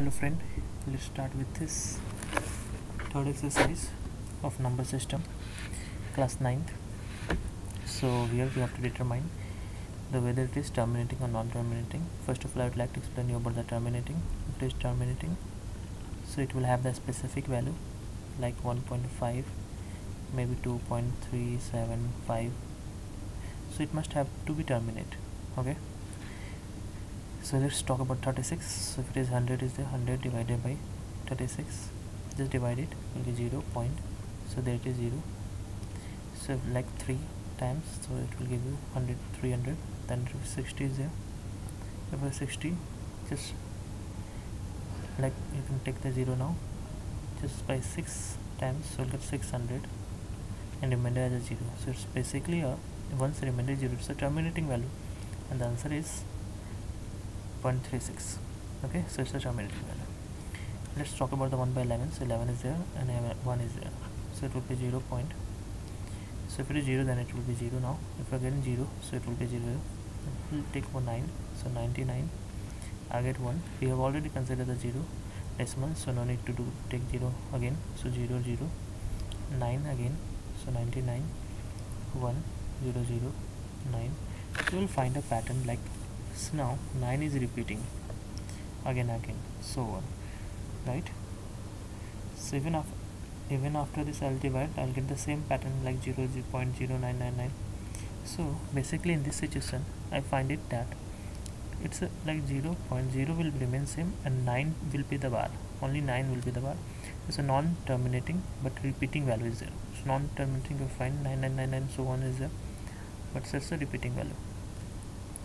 Hello friend, let's start with this third exercise of number system, class 9th. So here we have to determine whether it is terminating or non-terminating. First of all, I would like to explain you about the terminating. If it is terminating, so it will have the specific value like 1.5, maybe 2.375. So it must have to be terminated. Okay. So let's talk about 36. So if it is 100, is the 100 divided by 36. Just divide it. It will be 0. So there it is 0. So like 3 times. So it will give you 100, 300. Then 60 is there. If it is 60, just like you can take the 0 now. Just by 6 times. So we'll get 600. And remainder as a 0. So it's basically a once remainder 0. It's a terminating value. And the answer is 0.36. okay, so it's a terminating value. Let's talk about the 1 by 11. So 11 is there and 1 is there, so it will be 0. So if it is 0, then it will be 0 now. If again 0, so it will be 0. It will take for 9, so 99. I get 1. We have already considered the 0 decimal, so no need to take 0 again. So 0 0 9 again, so 99 1 0 0 9. So we will find a pattern like now 9 is repeating again, so on, right? So even after this I'll divide, I'll get the same pattern like 0.0999. So basically in this situation I find it that it's like 0.0 will remain same and 9 will be the bar, only 9 will be the bar. It's a non-terminating but repeating value is there. So non-terminating you find 9999 so on is there, but it's a repeating value.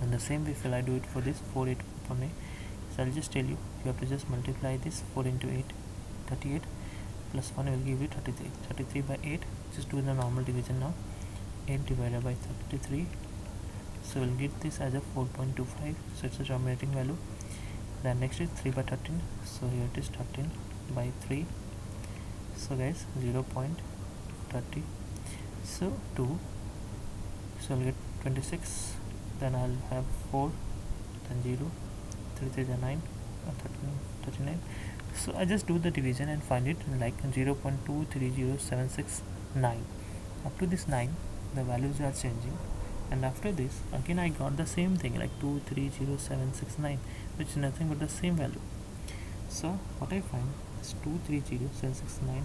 And the same way if I do it for this 48 for me, so I'll just tell you, you have to just multiply this 4 into 8, 38 plus 1 will give you 33. 33 by 8, just do the normal division now. 8 divided by 33, so we'll get this as a 4.25, so it's a terminating value. Then next is 3 by 13, so here it is 13 by 3, so guys 0.30, so 2, so I'll get 26. Then I'll have 4, then 0, 3, 3, then 9, 39. So I just do the division and find it like 0.230769. Up to this 9, the values are changing, and after this, again I got the same thing like 230769, which is nothing but the same value. So what I find is 230769.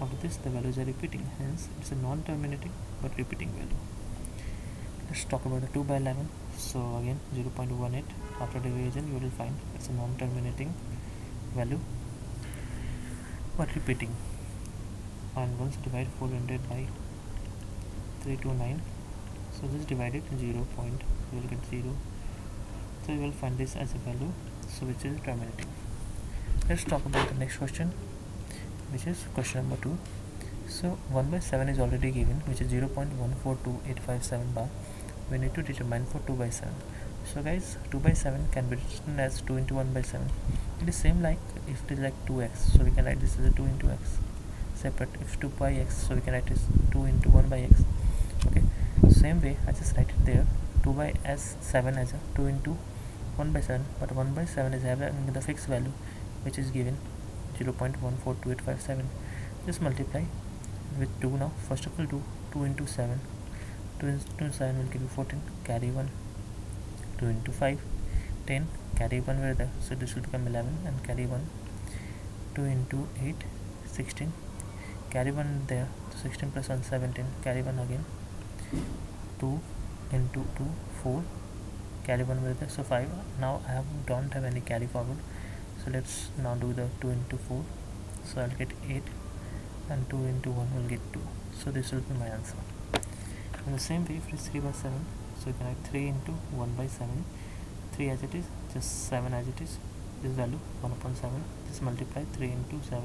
After this, the values are repeating, hence it's a non-terminating but repeating value. Let's talk about the 2 by 11. So again 0.18, after division you will find it's a non-terminating value but repeating, and once divide 400 by 329, so just divide it 0. You will get 0, so you will find this as a value, so which is terminating. Let's talk about the next question, which is question number 2. So 1 by 7 is already given, which is 0.142857 bar. We need to determine for 2 by 7. So guys, 2 by 7 can be written as 2 into 1 by 7. It is same like if it is like 2x. So we can write this as a 2 into x. Separate if 2 by x. So we can write this 2 into 1 by x. Okay. Same way, I just write it there. 2 by s 7 as a 2 into 1 by 7. But 1 by 7 is having the fixed value, which is given 0.142857. Just multiply with 2 now. First of all, do 2 into 7. 2 into 7 will give you 14, carry 1. 2 into 5, 10, carry 1 were there, so this will become 11 and carry 1. 2 into 8, 16, carry 1 there, 16 plus 1, 17, carry 1 again. 2 into 2, 4, carry 1 were there, so 5. Now I don't have any carry forward, so let's now do the 2 into 4, so I'll get 8 and 2 into 1 will get 2, so this will be my answer. In the same way, if it is 3 by 7, so you can write 3 into 1 by 7, 3 as it is, just 7 as it is, this value 1 upon 7, just multiply 3 into 7,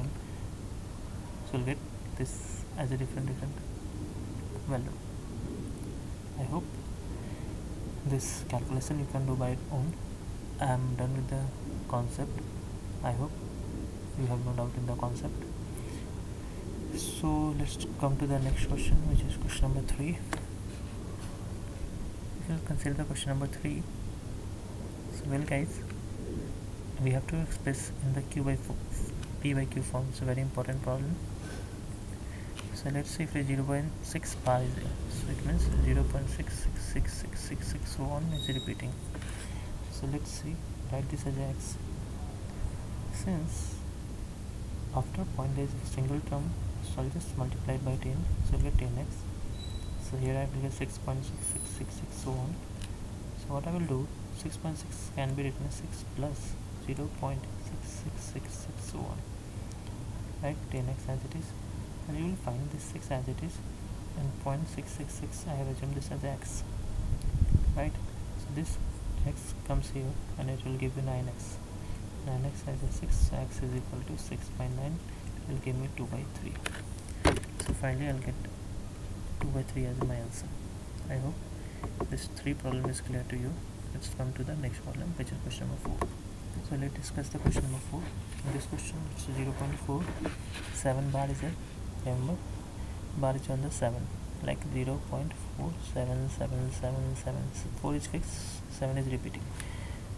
so you'll get this as a different value. I hope this calculation you can do by your own. I am done with the concept. I hope you have no doubt in the concept. So let's come to the next question, which is question number 3. We'll consider the question number 3. So well guys, we have to express in the p by q form. It's a very important problem. So let's see if it's 0.6 pi is there. So it means 0.66666661 is repeating. So let's see, write this as x. Since after point there is a single term, so I'll just multiply it by 10, so I'll get 10x. So here I will get 6.666661. So what I will do, 6.6 can be written as 6 plus 0.666661. Write 10x as it is, and you will find this 6 as it is, and 0.666 I have assumed this as x, right? So this x comes here and it will give you 9x. 9x as a 6, so x is equal to 6 by 9, it will give me 2 by 3. So finally I'll get 2 by 3 as my answer. I hope this 3 problem is clear to you. Let's come to the next problem, which is question number 4. So let's discuss the question number 4. In this question it's 0.4, 7 bar is there. Remember, bar is on the 7, like 0.4777774 is fixed, 7 is repeating.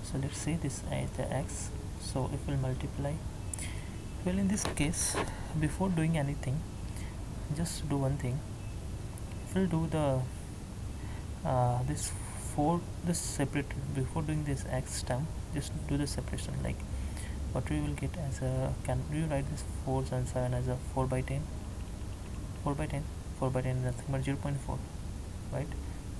So let's say this is the x. So if we'll multiply, well, in this case, before doing anything, just do one thing. If we'll do the this 4, this separate, before doing this x term, just do the separation. Like what we will get as a, can you write this 4 and 7 as a 4 by 10? 4 by 10 is nothing but 0.4, right,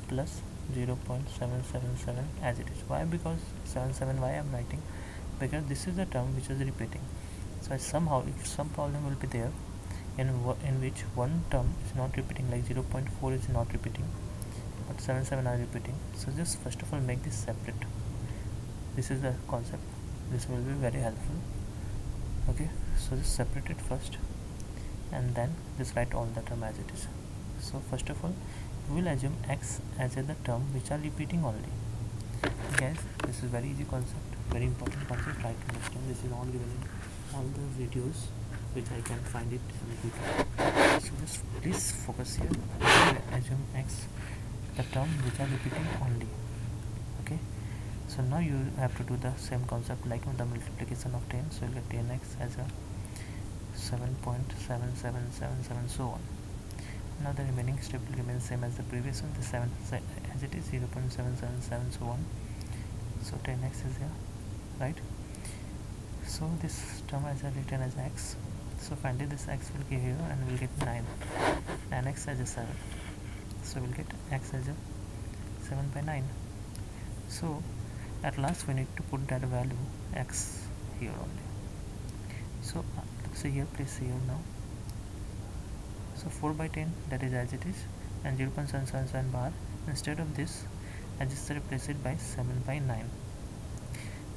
plus 0.777 as it is. Why? Because 77, why I am writing, because this is the term which is repeating. So somehow, if some problem will be there in which one term is not repeating, like 0.4 is not repeating but 77 are repeating, so just first of all make this separate. This is the concept, this will be very helpful. Okay, so just separate it first and then just write all the term as it is. So first of all we will assume x as the term which are repeating only. Guys, this is very easy concept, very important concept. Try to understand. This is all given in all the videos which I can find it in the video. So just please focus here. We assume x the term which are repeating only. Okay, so now you have to do the same concept, like with the multiplication of 10. So you will get 10x as a 7.7777 so on. Now the remaining step will remain same as the previous one, the 7 as it is, 0.777 so on. So 10x is here, right? So this term is written as x. So finally this x will be here and we will get 9. 9x as a 7. So we will get x as a 7 by 9. So at last we need to put that value x here only. So see here, place here now. So 4 by 10 that is as it is, and 0.777 bar, instead of this I just replace it by 7 by 9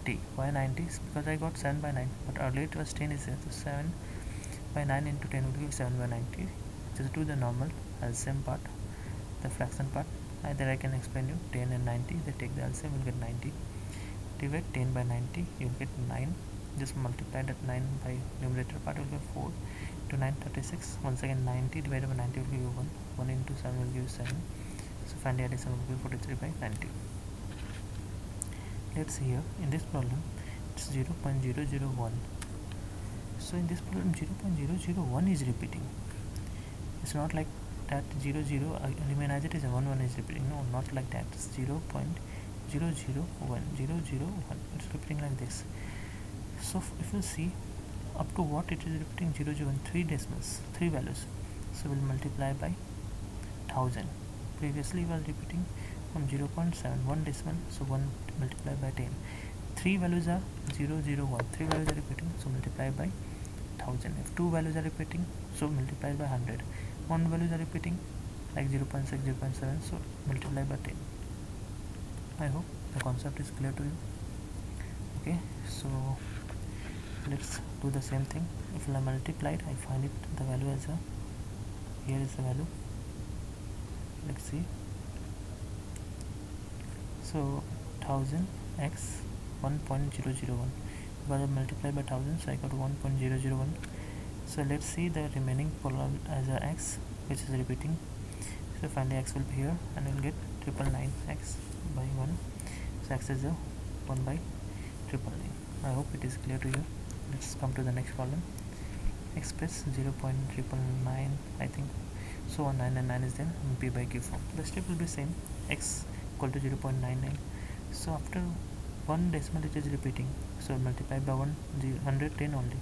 t. Why 90? Because I got 7 by 9 but earlier it was 10 is there, so 7 by 9 into 10 will be 7 by 90. Just do the normal LCM part, the fraction part, either I can explain you 10 and 90, they take the LCM, will get 90. Divide 10 by 90, you will get 9. Just multiply that 9 by numerator part, will be 4 to 936. Once again 90 divided by 90 will give you 1 into 7 will give you 7. So finally addition will be 43 by 90. Let's see here, in this problem it's 0.001. so in this problem 0.001 is repeating. It's not like that 0 0 remain as it is and 1 1 is repeating. No, not like that. It's 0.001 0 0 1, it's repeating like this. So if you see up to what it is repeating, 0 0 1, 3 decimals, 3 values. So we'll multiply by 1000. Previously we were repeating from 0.71 decimal, so 1 multiplied by 10. 3 values are 0 0 1, 3 values are repeating, so multiply by 1000. If 2 values are repeating, so multiply by 100. 1 values are repeating, like 0.6 0.7, so multiply by 10. I hope the concept is clear to you. Okay, so let's do the same thing. If I multiply it, I find it the value as a, here is the value, let's see. So 1000 x 1.001, because I multiplied by 1000, so I got 1.001. so let's see the remaining problem as a x which is repeating. So finally x will be here and we'll get 999 x by 1, so x is a 1 by 999. I hope it is clear to you. Let's come to the next problem. Express 0.999, I think so. 9 and 9 is there in p by q form. The step will be same, x equal to 0.99. so after one decimal it is repeating, so multiply by 110 only.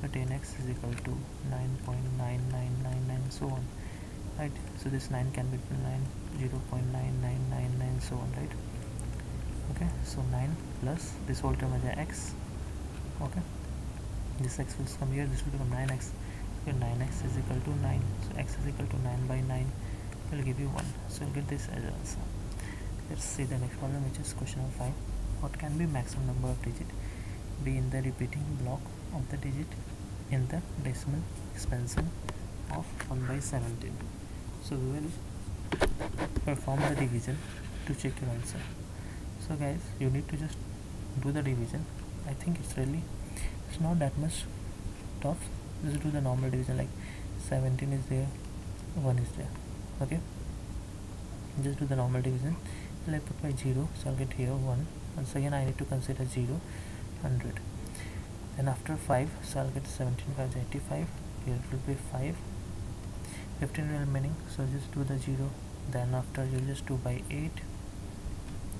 So 10x is equal to 9.9999, so on, right? So this 9 can be 0.9999, so on, right? Okay, so 9 plus this whole term is x. Okay, this x will come here, this will become 9x. So 9x is equal to 9, so x is equal to 9 by 9 will give you 1. So you'll get this as an answer. Let's see the next problem, which is question number 5. What can be maximum number of digits be in the repeating block of the digit in the decimal expansion of 1 by 17? So we will perform the division to check your answer. So guys, you need to just do the division. I think it's not that much tough. Just do the normal division, like 17 is there, 1 is there. Okay, just do the normal division. I put my 0, so I'll get here 1. Once again I need to consider 0, 100, and after 5, so I'll get 17 times 85. Here it will be 5, 15 remaining, so just do the 0. Then after you just do by 8.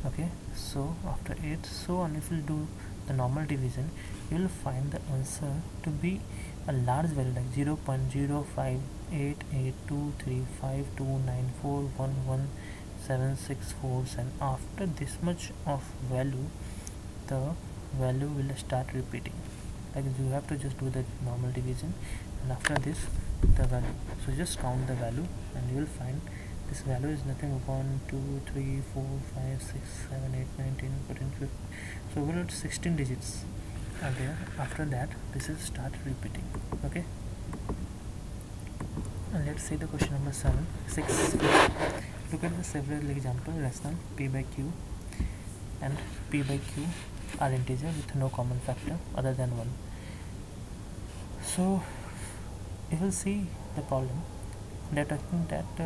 Okay, so after 8, so on, if you do the normal division, you will find the answer to be a large value like 0.05888235294117647. And after this much of value, the value will start repeating. Like you have to just do the normal division, and after this the value. So just count the value and you will find this value is nothing 1 2 3 4 5 6 7 8 9 10 14 15. So we're at 16 digits are there. After that this will start repeating. Okay, and let's see the question number 7 6. Look at the several example. Rational p by q and p by q are integer with no common factor other than 1. So you will see the problem. They are talking about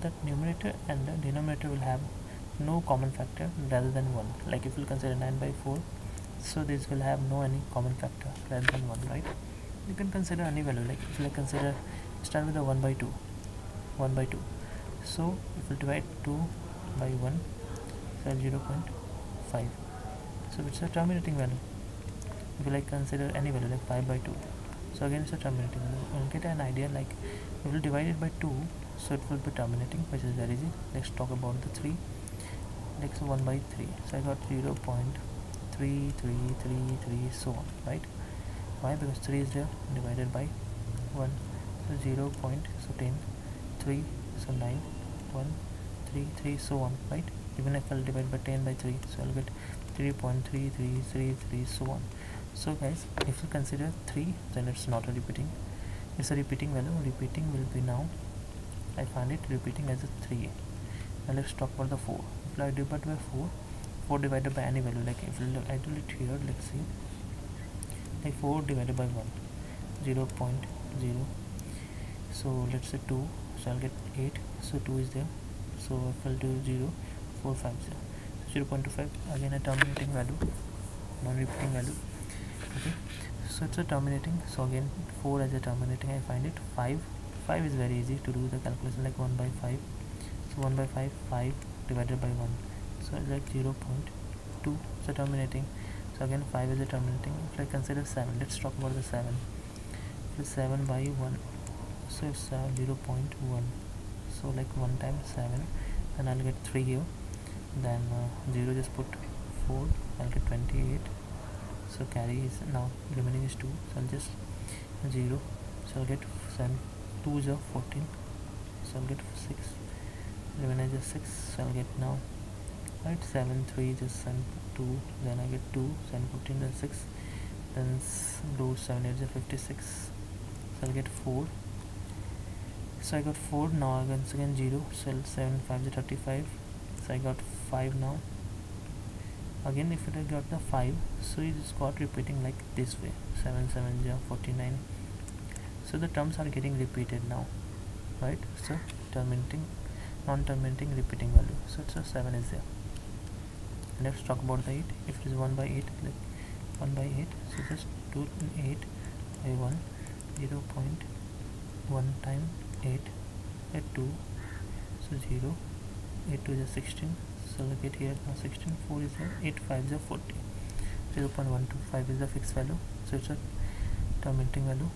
that numerator and the denominator will have no common factor rather than 1. Like if you consider 9 by 4, so this will have no any common factor rather than 1, right? You can consider any value, like if you consider, start with the 1 by 2. So if you divide 2 by 1, so 0.5. So it's a terminating value. If you like consider any value like 5 by 2, so again it's a terminating value. We'll get an idea, like we will divide it by 2, so it will be terminating, which is very easy. Let's talk about the 3. Next 1 by 3, so I got 0.3333, so on, right? Why? Because 3 is there divided by 1, so 0.10 3, so 9 1 3 3, so on, right? Even if I'll divide by 10 by 3, so I'll get 3.3333, so on. So guys, if you consider 3, then it's not a repeating, it's a repeating value. Repeating will be, now I find it repeating as a 3. Now let's talk about the 4. If I divide by 4 divided by any value, like if I do it here, let's see, like 4 divided by 1, 0.0, so let's say 2, so I'll get 8, so 2 is there, so if I'll do 0.450, 0.25, again a terminating value, non-repeating value. Okay, so it's a terminating, so again 4 as a terminating, I find it. 5 is very easy to do the calculation, like 1 by 5, so 1 by 5, 5 divided by 1, so it's like 0.2, so terminating, so again 5 is a terminating. If I consider 7, let's talk about the 7. So 7 by 1, so it's 0.1, so like 1 times 7, and I'll get 3 here. Then 0, just put 4, I'll get 28, so carry is now remaining is 2, so I'll just 0, so I'll get 7, 2s are 14, so I'll get 6, remaining is 6, so I'll get now, right, 7, 3, just 7, 2, then I get 2, 7, 14, then 6, then do 7, 8, 56, so I'll get 4, so I got 4, now again 0, so I'll 7, 5, 35, so I got 5 now. Again if it got the 5, so it is got repeating like this way, 7 7 49, so the terms are getting repeated now, right? So terminating, non-terminating, repeating value, so 7 is there. Let's talk about the 8. If it is 1 by 8, like 1 by 8, so just 2 8 by 1, 0.1 times 8 at 2, so 0, 8 2 is 16, so look at here now 16, 4 is 8, 5 is a 40, 0.125 is the fixed value, so it's a terminating value.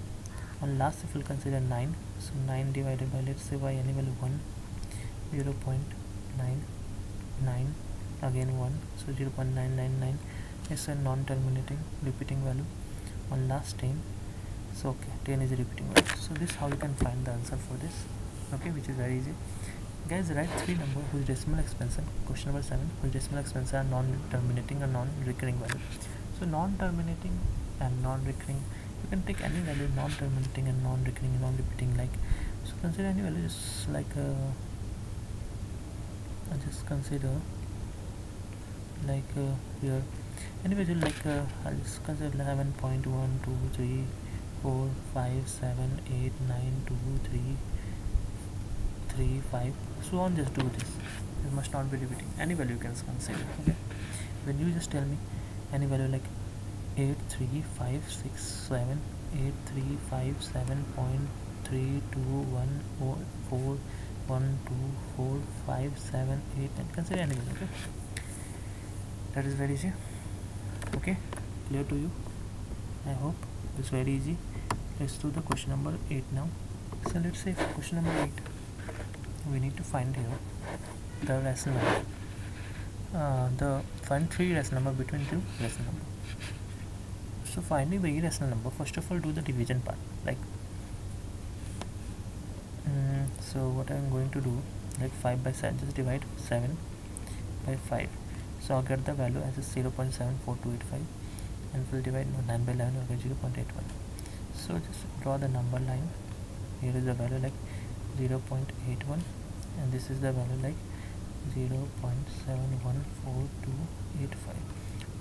And last, if we'll consider 9, so 9 divided by, let's say, by any value 1, 0.99, again 1, so 0.999 is a non-terminating repeating value. On last 10, so okay, 10 is a repeating value. So this is how you can find the answer for this, okay, which is very easy. Guys, write 3 numbers whose decimal expansion, question number 7, whose decimal expansion are non-terminating and non-recurring value. So non-terminating and non-recurring, you can take any value, non-terminating and non-recurring and non-repeating, like, so consider any value, just like just consider like here any value, like I'll just consider 11.1 2 3 4 5 7 8 9 2 3 3 5, so on. Just do this, it must not be repeating. Any value you can consider, okay? When you just tell me any value like 8 3 5 6 7, 8 3 5 7.3 2 1 4 1 2 4 5 7 8, and consider any value, okay? That is very easy, okay? Clear to you? I hope it's very easy. Let's do the question number 8 now. So let's say question number 8, we need to find here the rational number, find 3 rational number between 2 rational number. So finding the irrational number, first of all do the division part, like so what I'm going to do, like 5 by 7, just divide 7 by 5, so I'll get the value as a 0.74285, and we'll divide 9 by 11, I'll get 0.81. So just draw the number line. Here is the value like 0.81, and this is the value like 0.714285.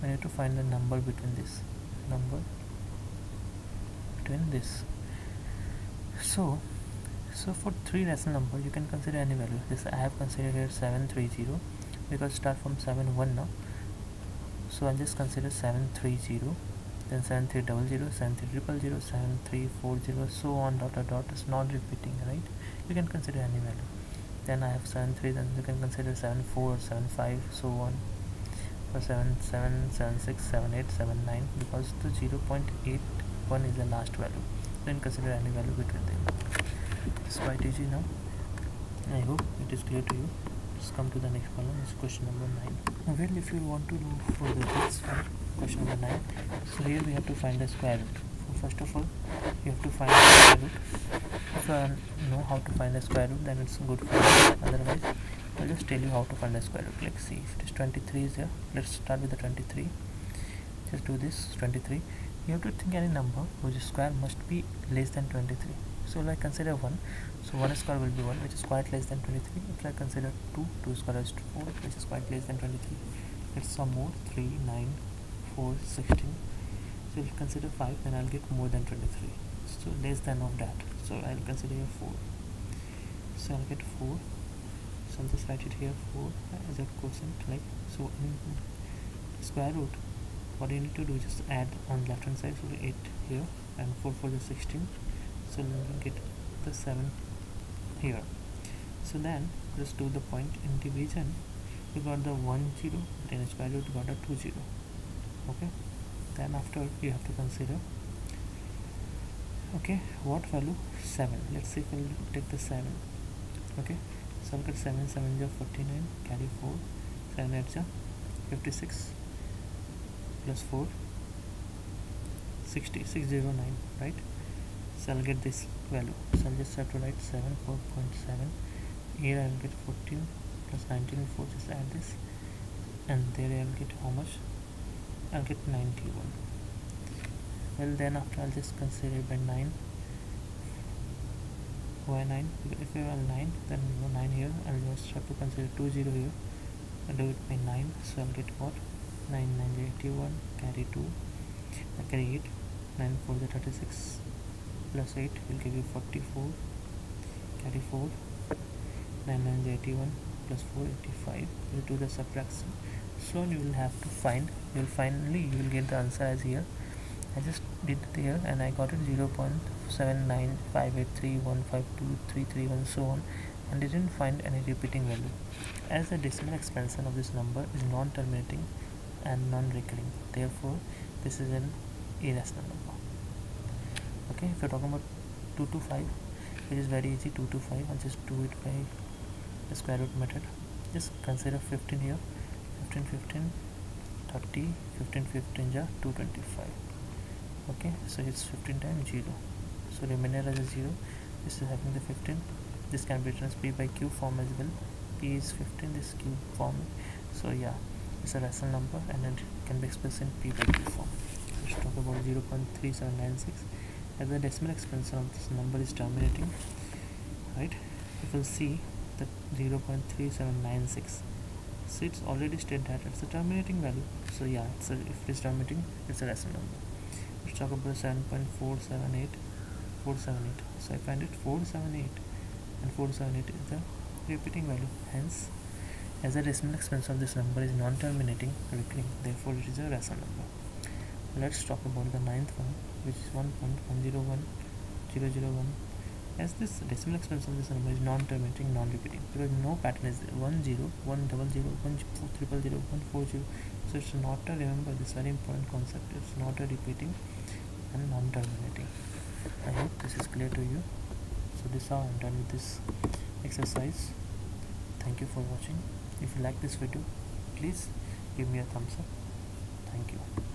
We need to find the number between this so for 3 rational number you can consider any value. This I have considered here 730, because start from 71 now, so I'll just consider 730, then 7300, 7300, 7340, so on, dot is not repeating, right? You can consider any value. Then I have 73, then you can consider 74, 75, so on, for 77 76 78 79, because the 0.81 is the last value. Then consider any value between them. It's quite easy now. I hope it is clear to you. Let's come to the next column. It's question number 9. Well, if you want to do further, this question number 9. So here we have to find the square root. So first of all, you have to find the square root. If you know how to find the square root, then it's good for you. Otherwise, I'll just tell you how to find the square root. Let's see if this 23 is there. Let's start with the 23. Just do this 23. You have to think any number whose square must be less than 23. So like consider 1. So 1 square will be 1, which is quite less than 23. If I consider 2, 2 square is 4, which is quite less than 23. Let's sum more 3, 9, 4, 16. So if I consider 5, then I'll get more than 23. So less than of that. So I'll consider 4. So I'll get 4. So I'll just write it here 4 as a quotient, like so. In square root, what you need to do is just add on left hand side, so 8 here and 4 for the 16, so we'll get the 7 here. So then just do the point in division, you got the 10, then in square root you got a 20, okay? Then after you have to consider, okay, what value? 7. Let's see if we'll take the 7, okay? So I'll get 7, 7 is 49, carry 4, 7 is 56, plus 4, 60, 609, right? So I'll get this value. So I'll just have to write 7, 4.7. Here I'll get 14 plus 19, 4, just add this. And there I'll get how much? I'll get 91. Well, then after I'll just consider by 9. Why 9? If you have 9, then 9 here. I'll just have to consider 20 here. I'll do it by 9. So I'll get what? 9, 9, 81, carry 2, carry 8, 9, 4, 36, plus 8 will give you 44, carry 4, 9, 9, 81, plus 4, 85, we'll do the subtraction, so you will have to find, you will finally you will get the answer as here. I just did it here and I got it 0.7958315233 and so on, and didn't find any repeating value. As the decimal expansion of this number is non-terminating and non-recurring, therefore this is an irrational number. Okay, if you're talking about 2 to 5, it is very easy. 2 to 5, I'll just do it by the square root method. Just consider 15 here, 15 15, 30, 15 15, ja 225. Okay, so it's 15 times 0, so remainder as a 0. This is having the 15. This can be written as p by q form as well. P is 15, this q form. So yeah, it's a rational number and it can be expressed in p by q form. Let's talk about 0.3796. As the decimal expansion of this number is terminating, right, you can see that 0.3796, so it's already stated that it's a terminating value. So yeah, so if it's terminating, it's a rational number. Let's talk about 7.478478. So I find it 478, and 478 is the repeating value. Hence, as the decimal expansion of this number is non-terminating, recurring, therefore it is a rational number. Let's talk about the ninth one, which is 1.101001. As this decimal expansion of this number is non-terminating, non-repeating, because no pattern is 10, 100, 100, 140, 140, 140, so it's not a, remember this very important concept, it's not a repeating and non-terminating. I hope this is clear to you. So this is how I'm done with this exercise. Thank you for watching. If you like this video, please give me a thumbs up. Thank you.